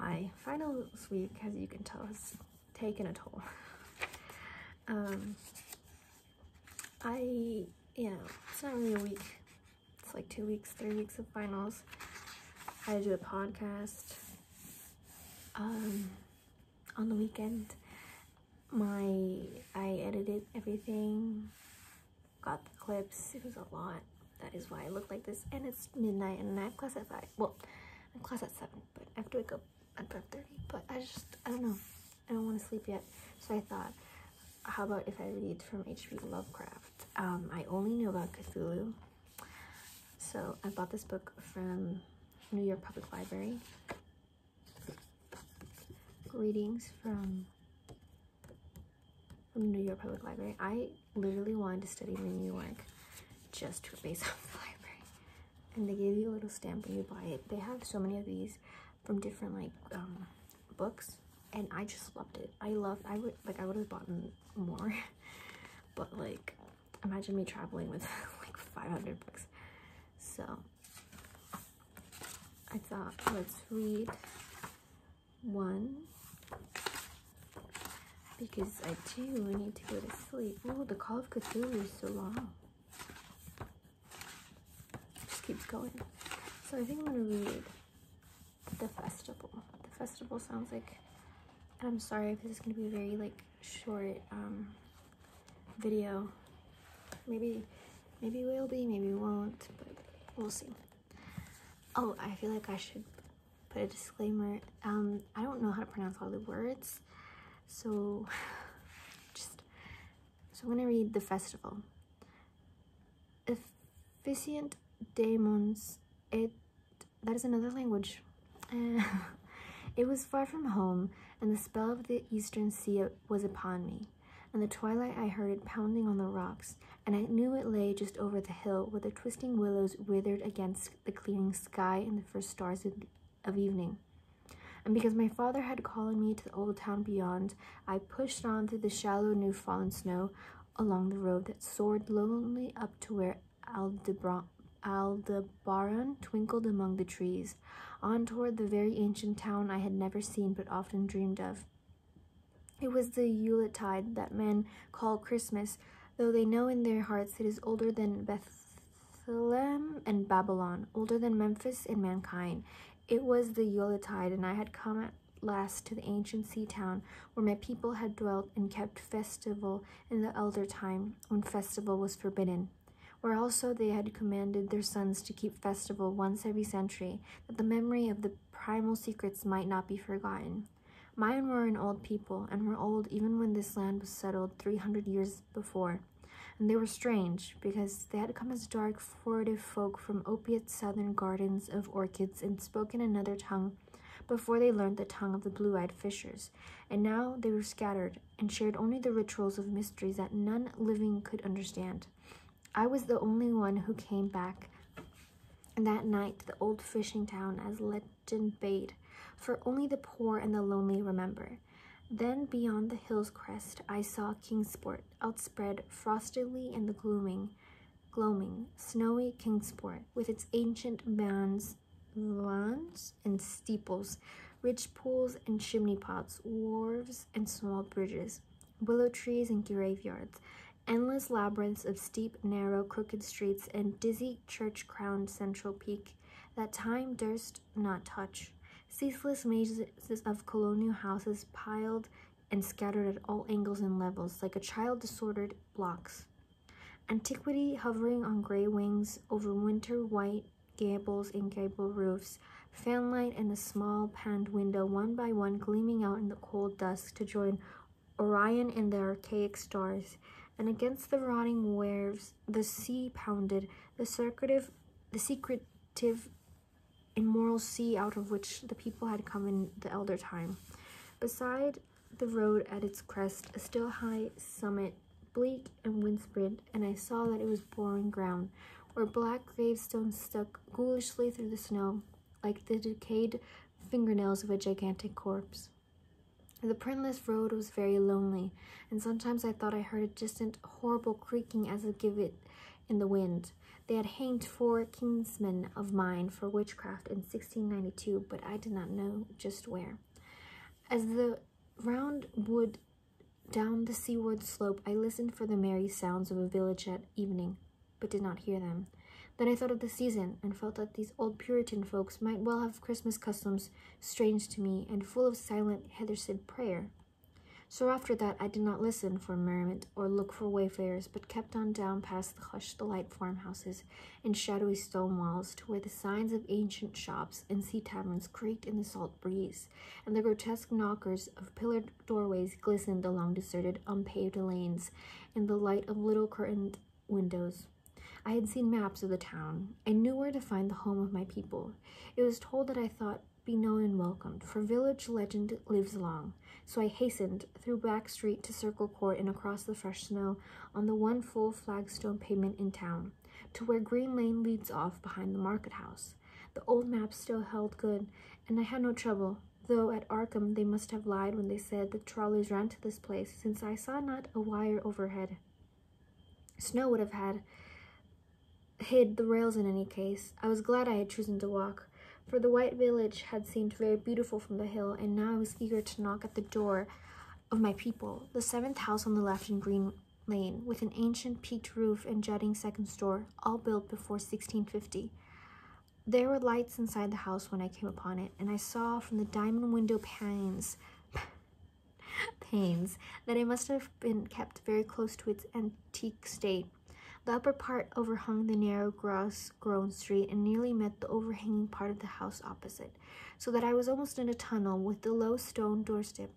Hi, finals week, as you can tell, has taken a toll. Yeah, it's not really a week. It's like 2 weeks, 3 weeks of finals. I had to do a podcast on the weekend. I edited everything, got the clips. It was a lot. That is why I look like this. And it's midnight, and I have class at 5. Well, I have class at 7, but I have to wake up at 5:30. But I don't know. I don't want to sleep yet. So I thought, how about if I read from H. P. Lovecraft? I only knew about Cthulhu, so I bought this book from New York Public Library. Readings from New York Public Library. I literally wanted to study in New York just for based off the library, and they gave you a little stamp when you buy it. They have so many of these from different books. And I just loved it. I would have bought more, but imagine me traveling with 500 books. So I thought, let's read one because I do need to go to sleep. Oh, the Call of Cthulhu is so long. It just keeps going. So I think I'm gonna read The Festival. The Festival sounds like. And I'm sorry if this is going to be a very, short, video. Maybe it will be, maybe it won't, but we'll see. Oh, I feel like I should put a disclaimer. I don't know how to pronounce all the words, so I'm going to read The Festival. Efficient demons, that is another language. It was far from home, and the spell of the eastern sea was upon me. In the twilight I heard it pounding on the rocks, and I knew it lay just over the hill, where the twisting willows withered against the clearing sky and the first stars of evening. And because my father had called me to the old town beyond, I pushed on through the shallow new-fallen snow along the road that soared lonely up to where Aldebaran twinkled among the trees, on toward the very ancient town I had never seen but often dreamed of. It was the Yuletide that men call Christmas, though they know in their hearts it is older than Bethlehem and Babylon, older than Memphis and mankind. It was the Yuletide, and I had come at last to the ancient sea town where my people had dwelt and kept festival in the elder time when festival was forbidden, where also they had commanded their sons to keep festival once every century, that the memory of the primal secrets might not be forgotten. Mayan were an old people, and were old even when this land was settled 300 years before, and they were strange, because they had come as dark, furtive folk from opiate southern gardens of orchids and spoken another tongue before they learned the tongue of the blue-eyed fishers, and now they were scattered, and shared only the rituals of mysteries that none living could understand. I was the only one who came back that night to the old fishing town as legend bade, for only the poor and the lonely remember. Then beyond the hill's crest I saw Kingsport, outspread frostily in the gloaming, snowy Kingsport, with its ancient mounds, lawns and steeples, rich pools and chimney pots, wharves and small bridges, willow trees and graveyards, endless labyrinths of steep, narrow, crooked streets and dizzy church-crowned central peak that time durst not touch, ceaseless mazes of colonial houses piled and scattered at all angles and levels like a child disordered blocks, antiquity hovering on gray wings over winter white gables and gable roofs, fanlight and the small panned window one by one gleaming out in the cold dusk to join Orion and the archaic stars. And against the rotting waves, the sea pounded, the secretive, immoral sea out of which the people had come in the elder time. Beside the road at its crest, a still high summit, bleak and windspread, and I saw that it was boring ground, where black gravestones stuck ghoulishly through the snow, like the decayed fingernails of a gigantic corpse. The printless road was very lonely, and sometimes I thought I heard a distant, horrible creaking as a gibbet in the wind. They had hanged 4 kinsmen of mine for witchcraft in 1692, but I did not know just where. As the round wood down the seaward slope, I listened for the merry sounds of a village at evening, but did not hear them. Then I thought of the season, and felt that these old Puritan folks might well have Christmas customs strange to me, and full of silent heathersid prayer. So after that I did not listen for merriment, or look for wayfarers, but kept on down past the hushed delight farmhouses and shadowy stone walls, to where the signs of ancient shops and sea taverns creaked in the salt breeze, and the grotesque knockers of pillared doorways glistened along deserted, unpaved lanes, in the light of little curtained windows. I had seen maps of the town, and knew where to find the home of my people. It was told that I thought be known and welcomed, for village legend lives long. So I hastened through back street to Circle Court and across the fresh snow on the one full flagstone pavement in town, to where Green Lane leads off behind the market house. The old maps still held good, and I had no trouble, though at Arkham they must have lied when they said the trolleys ran to this place, since I saw not a wire overhead. Snow would have hid the rails in any case. I was glad I had chosen to walk, for the white village had seemed very beautiful from the hill, and now I was eager to knock at the door of my people. The 7th house on the left in Green Lane, with an ancient peaked roof and jutting 2nd store, all built before 1650. There were lights inside the house when I came upon it, and I saw from the diamond window panes that it must have been kept very close to its antique state. The upper part overhung the narrow grass-grown street and nearly met the overhanging part of the house opposite, so that I was almost in a tunnel with the low stone doorstep,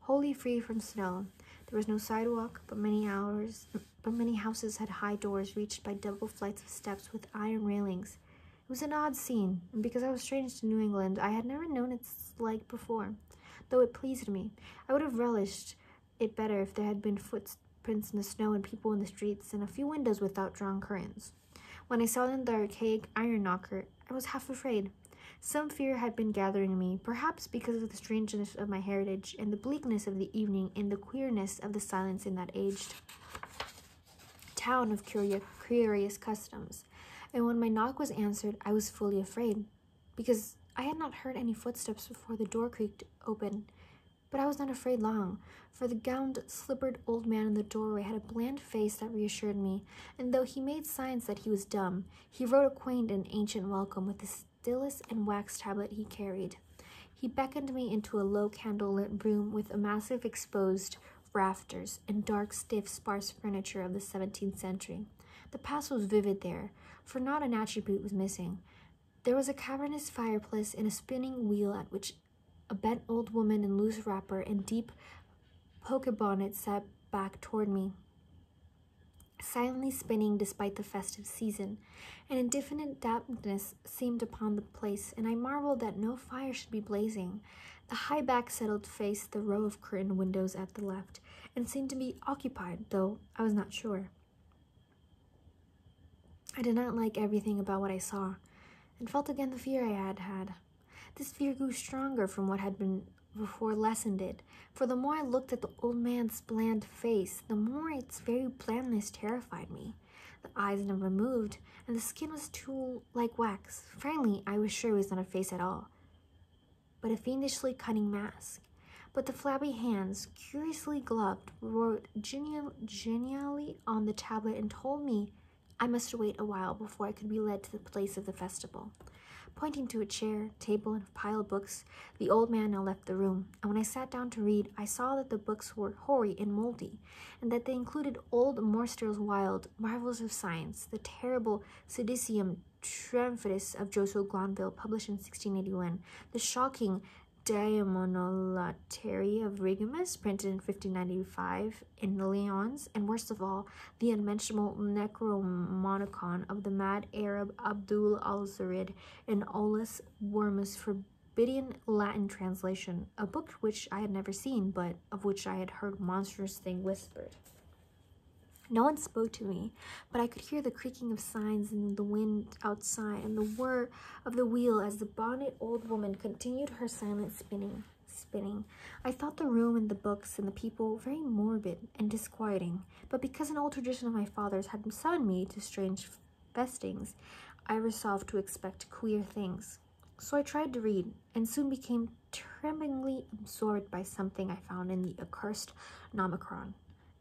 wholly free from snow. There was no sidewalk, but many houses had high doors reached by double flights of steps with iron railings. It was an odd scene, and because I was strange to New England, I had never known its like before, though it pleased me. I would have relished it better if there had been footprints in the snow and people in the streets, and a few windows without drawn curtains. When I saw the archaic iron knocker, I was half afraid. Some fear had been gathering in me, perhaps because of the strangeness of my heritage, and the bleakness of the evening, and the queerness of the silence in that aged town of curious customs. And when my knock was answered, I was fully afraid, because I had not heard any footsteps before the door creaked open. But I was not afraid long, for the gowned, slippered old man in the doorway had a bland face that reassured me, and though he made signs that he was dumb, he wrote a quaint and ancient welcome with the stylus and wax tablet he carried. He beckoned me into a low candlelit room with a massive exposed rafters and dark, stiff, sparse furniture of the 17th century. The past was vivid there, for not an attribute was missing. There was a cavernous fireplace and a spinning wheel at which a bent old woman in loose wrapper and deep poke bonnet sat back toward me, silently spinning despite the festive season. An indefinite dampness seemed upon the place, and I marveled that no fire should be blazing. The high back settled face the row of curtained windows at the left, and seemed to be occupied, though I was not sure. I did not like everything about what I saw, and felt again the fear I had had. This fear grew stronger from what had been before lessened it, for the more I looked at the old man's bland face, the more its very blandness terrified me. The eyes never moved, and the skin was too like wax. Finally, I was sure it was not a face at all, but a fiendishly cunning mask. But the flabby hands, curiously gloved, wrote genially on the tablet and told me I must wait a while before I could be led to the place of the festival. Pointing to a chair, table, and a pile of books, the old man now left the room, and when I sat down to read, I saw that the books were hoary and moldy, and that they included old Morster's wild Marvels of Science, the terrible Sedicium Triumphatus of Joseph Glanville, published in 1681, the shocking Daemonolatreia of Rigimus, printed in 1595 in Lyons, and worst of all, the unmentionable necronomicon of the mad Arab Abdul Al-Zarid in Olus Wormus, forbidden Latin translation, a book which I had never seen, but of which I had heard monstrous things whispered. No one spoke to me, but I could hear the creaking of signs in the wind outside and the whir of the wheel as the bonnet old woman continued her silent spinning. I thought the room and the books and the people very morbid and disquieting, but because an old tradition of my father's had summoned me to strange festings, I resolved to expect queer things. So I tried to read, and soon became tremblingly absorbed by something I found in the accursed Nomicron,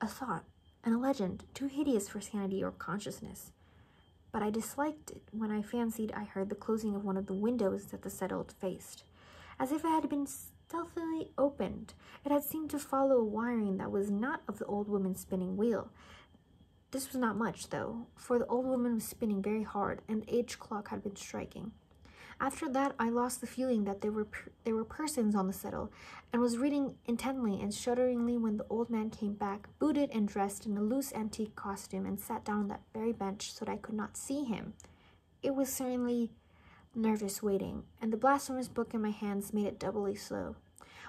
a thought, and a legend, too hideous for sanity or consciousness. But I disliked it when I fancied I heard the closing of one of the windows that the settled faced. As if it had been stealthily opened, it had seemed to follow a wiring that was not of the old woman's spinning wheel. This was not much, though, for the old woman was spinning very hard, and the age clock had been striking. After that, I lost the feeling that there were persons on the settle, and was reading intently and shudderingly when the old man came back, booted and dressed in a loose antique costume, and sat down on that very bench so that I could not see him. It was certainly nervous waiting, and the blasphemous book in my hands made it doubly slow.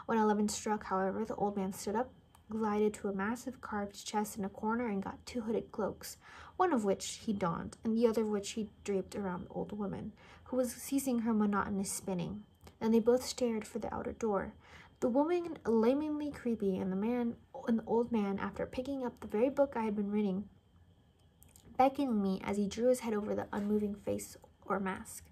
When 11 struck, however, the old man stood up, glided to a massive carved chest in a corner, and got two hooded cloaks, one of which he donned, and the other of which he draped around the old woman, who was ceasing her monotonous spinning. Then they both stared for the outer door. The woman, alarmingly creepy, and the old man, after picking up the very book I had been reading, beckoned me as he drew his head over the unmoving face or mask.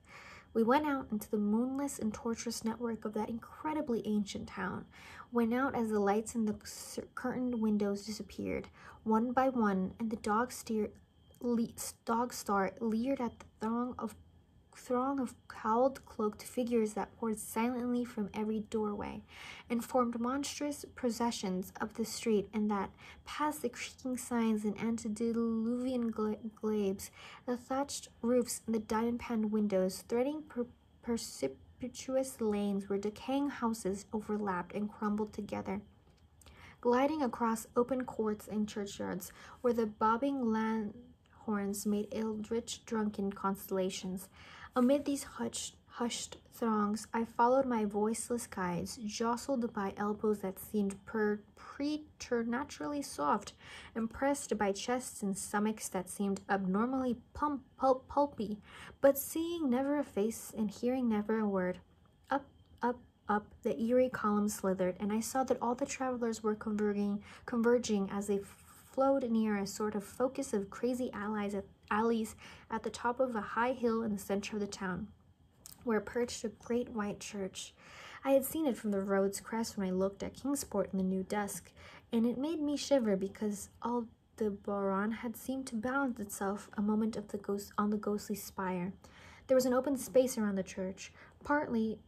We went out into the moonless and tortuous network of that incredibly ancient town, went out as the lights in the curtained windows disappeared, one by one, and the dog star leered at the throng of cowled, cloaked figures that poured silently from every doorway, and formed monstrous processions up the street, and that, past the creaking signs and antediluvian glades, the thatched roofs and the diamond-paned windows, threading precipitous lanes where decaying houses overlapped and crumbled together, gliding across open courts and churchyards, where the bobbing lanthorns made eldritch drunken constellations. Amid these hushed throngs, I followed my voiceless guides, jostled by elbows that seemed preternaturally soft, and pressed by chests and stomachs that seemed abnormally pulpy, but seeing never a face and hearing never a word. Up the eerie column slithered, and I saw that all the travelers were converging as they flowed near a sort of focus of crazy alleys at the top of a high hill in the center of the town, where perched a great white church. I had seen it from the road's crest when I looked at Kingsport in the new dusk, and it made me shiver because Aldebaran had seemed to balance itself a moment of on the ghostly spire. There was an open space around the church, partly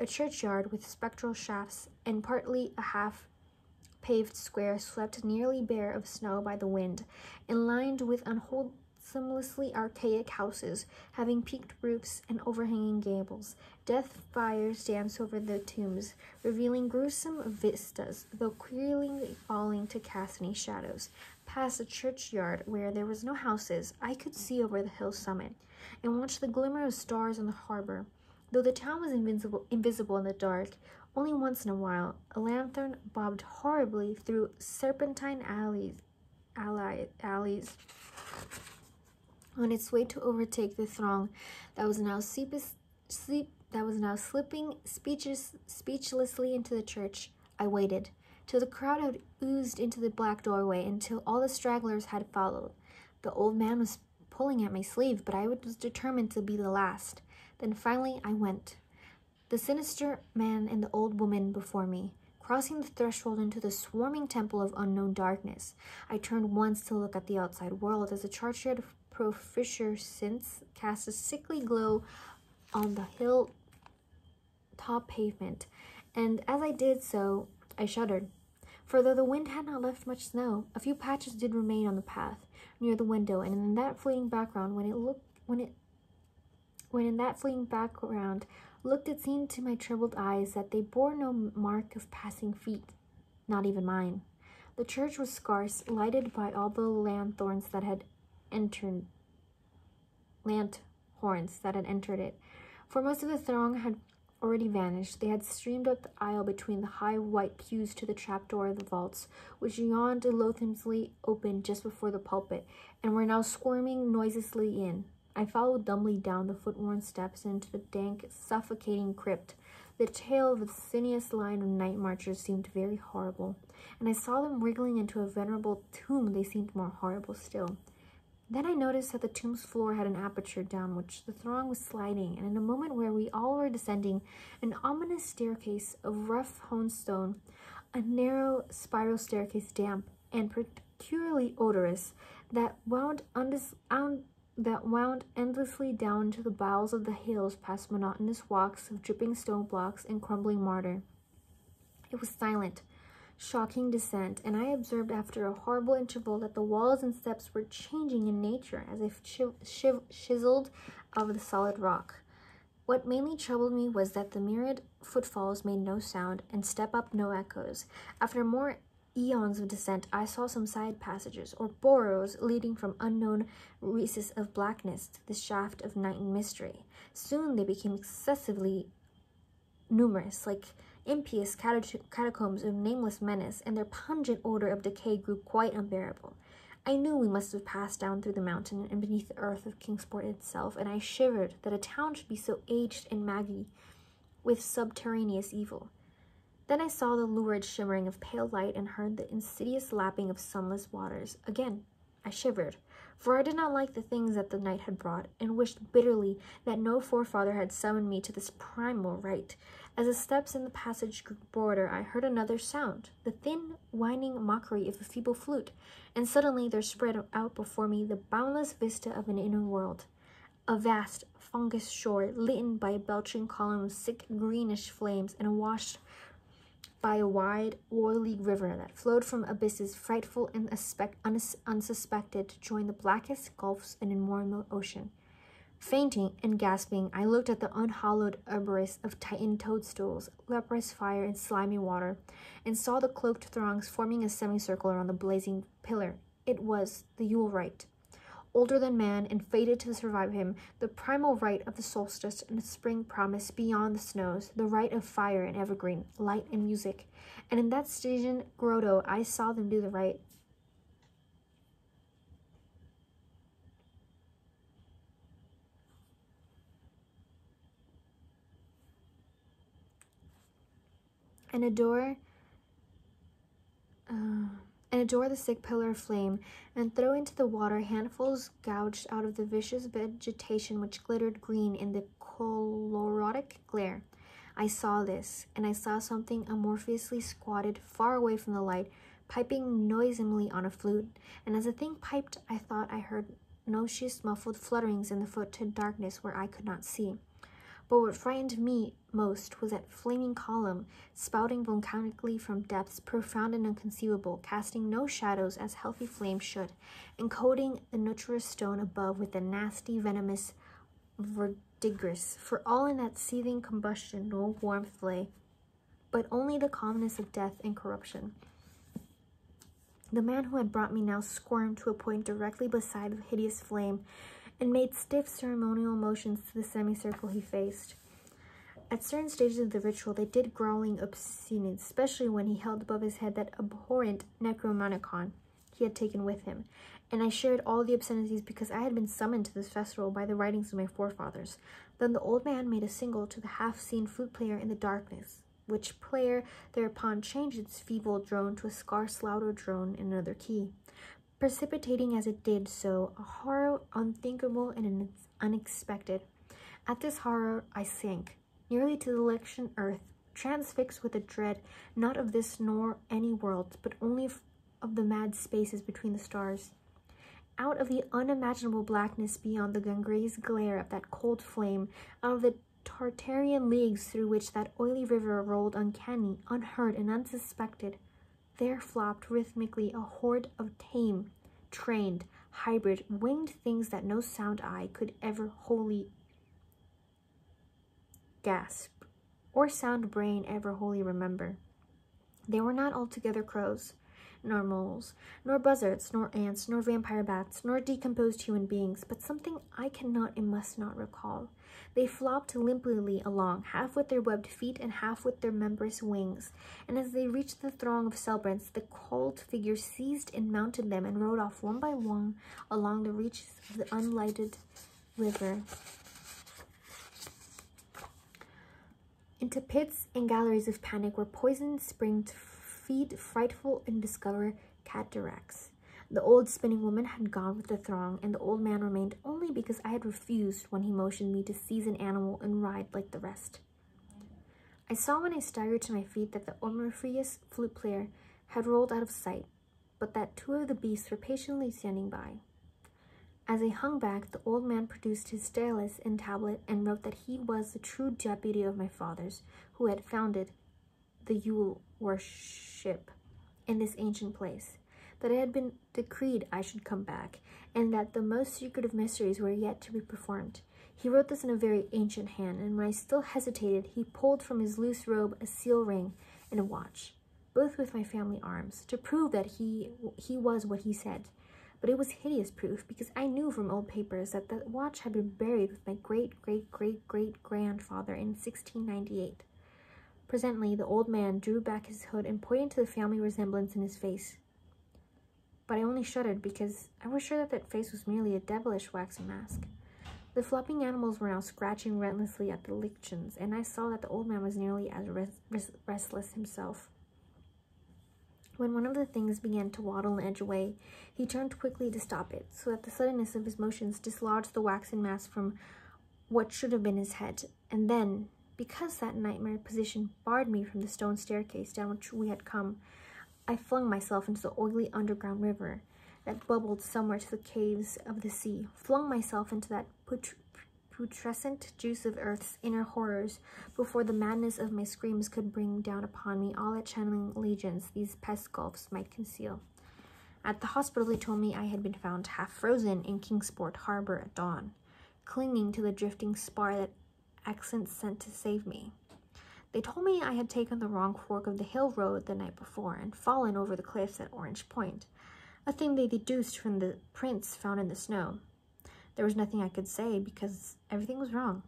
a churchyard with spectral shafts, and partly a half-paved square swept nearly bare of snow by the wind, and lined with unwholesomelessly archaic houses, having peaked roofs and overhanging gables. Death fires danced over the tombs, revealing gruesome vistas, though clearly falling to cast any shadows. Past the churchyard, where there was no houses, I could see over the hill summit, and watch the glimmer of stars on the harbor. Though the town was invisible in the dark, only once in a while, a lantern bobbed horribly through serpentine alleys, on its way to overtake the throng that was now slipping speechlessly into the church. I waited till the crowd had oozed into the black doorway, until all the stragglers had followed. The old man was pulling at my sleeve, but I was determined to be the last. Then finally I went, the sinister man and the old woman before me. Crossing the threshold into the swarming temple of unknown darkness, I turned once to look at the outside world as the churchyard of Proficiency cast a sickly glow on the hill top pavement, and as I did so, I shuddered. For though the wind had not left much snow, a few patches did remain on the path near the window, and in that fleeting background, when in that fleeting background looked, it seemed to my troubled eyes that they bore no mark of passing feet, not even mine. The church was scarce, lighted by all the lanthorns that had entered it, for most of the throng had already vanished. They had streamed up the aisle between the high white pews to the trapdoor of the vaults, which yawned loathsomely open just before the pulpit, and were now squirming noiselessly in. I followed dumbly down the foot-worn steps into the dank, suffocating crypt. The tail of the sinuous line of night marchers seemed very horrible, and I saw them wriggling into a venerable tomb. They seemed more horrible still. Then I noticed that the tomb's floor had an aperture down which the throng was sliding, and in a moment where we all were descending an ominous staircase of rough hewn stone, a narrow spiral staircase, damp and peculiarly odorous, that wound endlessly down to the bowels of the hills, past monotonous walks of dripping stone blocks and crumbling mortar. It was silent, shocking descent, and I observed after a horrible interval that the walls and steps were changing in nature as if chiseled out of the solid rock. What mainly troubled me was that the myriad footfalls made no sound, and step up no echoes. After more eons of descent, I saw some side passages or burrows leading from unknown recesses of blackness to the shaft of night and mystery. Soon they became excessively numerous, like impious catacombs of nameless menace, and their pungent odor of decay grew quite unbearable. I knew we must have passed down through the mountain and beneath the earth of Kingsport itself, and I shivered that a town should be so aged and maggy with subterraneous evil. Then I saw the lurid shimmering of pale light and heard the insidious lapping of sunless waters. Again, I shivered, for I did not like the things that the night had brought, and wished bitterly that no forefather had summoned me to this primal rite. As the steps in the passage grew broader, I heard another sound, the thin, whining mockery of a feeble flute, and suddenly there spread out before me the boundless vista of an inner world, a vast fungus shore litten by a belching column of sick greenish flames and washed by a wide, oily river that flowed from abysses frightful and unsuspected to join the blackest gulfs in an immortal ocean. Fainting and gasping, I looked at the unhallowed arboretum of titan toadstools, leprous fire, and slimy water, and saw the cloaked throngs forming a semicircle around the blazing pillar. It was the Yule Rite. Older than man and fated to survive him, the primal rite of the solstice and the spring promise beyond the snows, the rite of fire and evergreen, light and music. And in that Stygian grotto, I saw them do the rite. And adore the sick pillar of flame, and throw into the water handfuls gouged out of the vicious vegetation which glittered green in the choleric glare. I saw this, and I saw something amorphously squatted far away from the light, piping noisily on a flute, and as the thing piped, I thought I heard nauseous muffled flutterings in the foetid darkness where I could not see. But what frightened me most was that flaming column, spouting volcanically from depths profound and inconceivable, casting no shadows as healthy flame should, and coating the nutritious stone above with a nasty, venomous verdigris. For all in that seething combustion no warmth lay, but only the calmness of death and corruption. The man who had brought me now squirmed to a point directly beside the hideous flame, and made stiff ceremonial motions to the semicircle he faced. At certain stages of the ritual, they did growling obscenities, especially when he held above his head that abhorrent necronomicon he had taken with him, and I shared all the obscenities because I had been summoned to this festival by the writings of my forefathers. Then the old man made a signal to the half-seen flute player in the darkness, which player thereupon changed its feeble drone to a scarce louder drone in another key, precipitating as it did so a horror unthinkable and unexpected. At this horror I sank, nearly to the lichens earth, transfixed with a dread not of this nor any world, but only of the mad spaces between the stars. Out of the unimaginable blackness beyond the gangrenous glare of that cold flame, out of the Tartarian leagues through which that oily river rolled uncanny, unheard, and unsuspected, there flopped rhythmically a horde of tame, trained, hybrid, winged things that no sound eye could ever wholly gasp, or sound brain ever wholly remember. They were not altogether crows, nor moles, nor buzzards, nor ants, nor vampire bats, nor decomposed human beings, but something I cannot and must not recall. They flopped limply along, half with their webbed feet and half with their membranous wings, and as they reached the throng of celebrants, the cold figure seized and mounted them and rode off one by one along the reaches of the unlighted river, into pits and galleries of panic where poison sprang to feed frightful and discover cataracts. The old spinning woman had gone with the throng, and the old man remained only because I had refused when he motioned me to seize an animal and ride like the rest. I saw when I staggered to my feet that the omriferous flute player had rolled out of sight, but that two of the beasts were patiently standing by. As I hung back, the old man produced his stylus and tablet and wrote that he was the true deputy of my fathers, who had founded the Yule worship in this ancient place, that it had been decreed I should come back, and that the most secretive mysteries were yet to be performed. He wrote this in a very ancient hand, and when I still hesitated, he pulled from his loose robe a seal ring and a watch, both with my family arms, to prove that he was what he said. But it was hideous proof, because I knew from old papers that the watch had been buried with my great-great-great-great-grandfather in 1698. Presently, the old man drew back his hood and pointed to the family resemblance in his face. But I only shuddered, because I was sure that that face was merely a devilish waxen mask. The flopping animals were now scratching relentlessly at the lichens, and I saw that the old man was nearly as restless himself. When one of the things began to waddle and edge away, he turned quickly to stop it, so that the suddenness of his motions dislodged the waxen mask from what should have been his head. And then, because that nightmare position barred me from the stone staircase down which we had come, I flung myself into the oily underground river that bubbled somewhere to the caves of the sea, flung myself into that putrescent juice of earth's inner horrors before the madness of my screams could bring down upon me all the channeling legions these pest gulfs might conceal. At the hospital they told me I had been found half frozen in Kingsport harbor at dawn, clinging to the drifting spar that Accent sent to save me. They told me I had taken the wrong fork of the hill road the night before and fallen over the cliffs at Orange Point, a thing they deduced from the prints found in the snow. There was nothing I could say, because everything was wrong.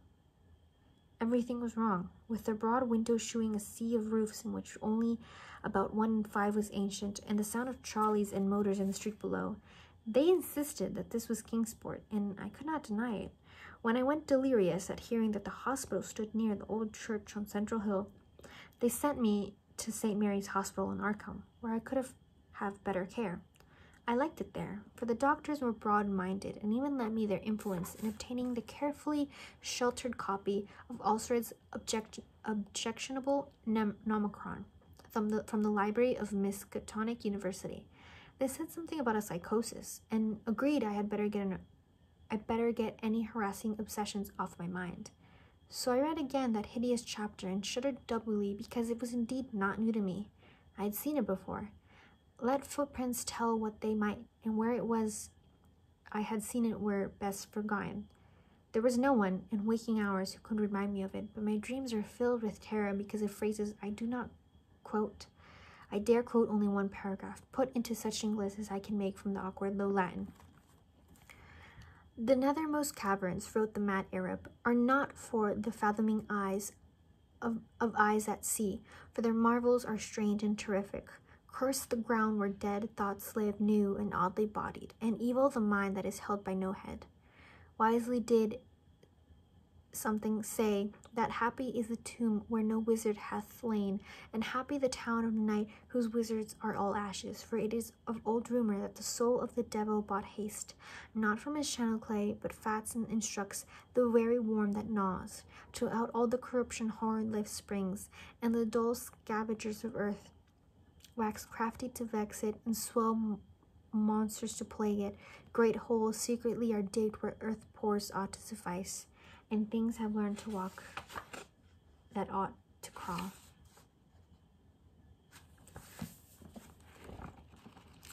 Everything was wrong, with their broad windows shewing a sea of roofs in which only about 1 in 5 was ancient, and the sound of trolleys and motors in the street below. They insisted that this was Kingsport, and I could not deny it. When I went delirious at hearing that the hospital stood near the old church on Central Hill, they sent me to St. Mary's Hospital in Arkham, where I could have better care. I liked it there, for the doctors were broad-minded and even lent me their influence in obtaining the carefully sheltered copy of Aldebaran's objectionable necronomicon from the library of Miskatonic University. They said something about a psychosis and agreed I had better get I'd better get any harassing obsessions off my mind. So I read again that hideous chapter and shuddered doubly, because it was indeed not new to me. I had seen it before. Let footprints tell what they might, and where it was I had seen it were best forgotten. There was no one in waking hours who could remind me of it, but my dreams are filled with terror because of phrases I do not quote. I dare quote only one paragraph, put into such English as I can make from the awkward Low Latin. "The nethermost caverns," wrote the mad Arab, "are not for the fathoming eyes of eyes at sea, for their marvels are strange and terrific. Curse the ground where dead thoughts live, new and oddly bodied, and evil the mind that is held by no head. Wisely did something say that happy is the tomb where no wizard hath lain, and happy the town of night whose wizards are all ashes, for it is of old rumor that the soul of the devil bought haste, not from his channel clay, but fats and instructs the very worm that gnaws, to out all the corruption horrid life springs, and the dull scavengers of earth wax crafty to vex it, and swell monsters to plague it. Great holes secretly are digged where earth pours ought to suffice, and things have learned to walk that ought to crawl."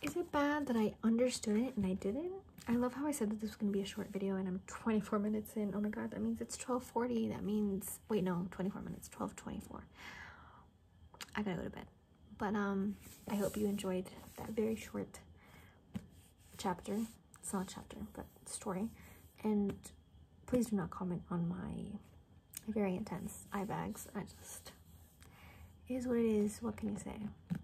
Is it bad that I understood it and I didn't? I love how I said that this was going to be a short video and I'm 24 minutes in. Oh my god, that means it's 12:40. That means, wait, no, 24 minutes, 12:24. I gotta go to bed. But I hope you enjoyed that very short chapter. It's not a chapter, but story. And please do not comment on my very intense eye bags. It is what it is. What can you say?